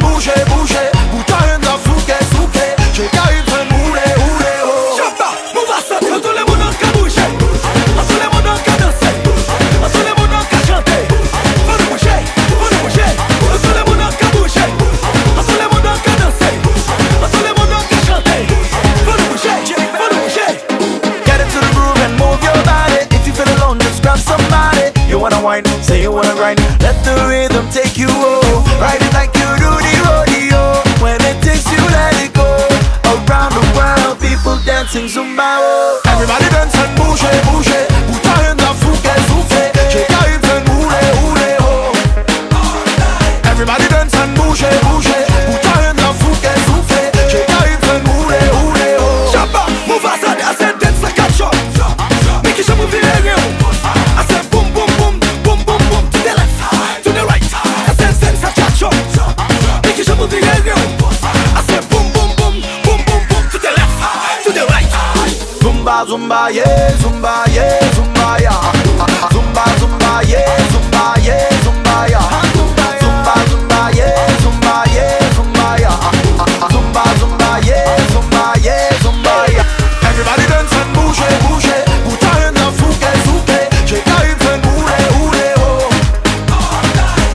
bouger, bouger, bouger la fouquet, fouquet, chegar e vem moure, moure, oh. Zumba, mova sa tête, tout le monde qu'a bougé, tout le monde qu'a dansé, tout le monde qu'a chanté. Faut le bouger, tout le monde qu'a bougé, tout le monde qu'a dansé, tout le monde qu'a chanté. Faut le bouger. Get into the groove and move your body. If you feel alone, just grab somebody. You wanna whine, say you wanna grind. Let the rhythm take you over. Ride it like you do the rodeo. When it takes you, let it go. Around the world, people dancing Zumba. Everybody dance and bouge, bouge. Boutar in the fouquet, fouquet. Chegar in the moule, moule, oh. Everybody dance and bouge, bouge. Boutar in the fouquet, fouquet. Chegar in the moule, moule, oh. Zumba, move as I dance and dance like a shot. Make it so move it real. I said boom, boom, boom, boom, boom, boom. To the left, to the right. I said boom, boom, boom, boom, boom, boom. To the left, to the right. Zumba, zumba, yeah, zumba, yeah, zumba, yeah.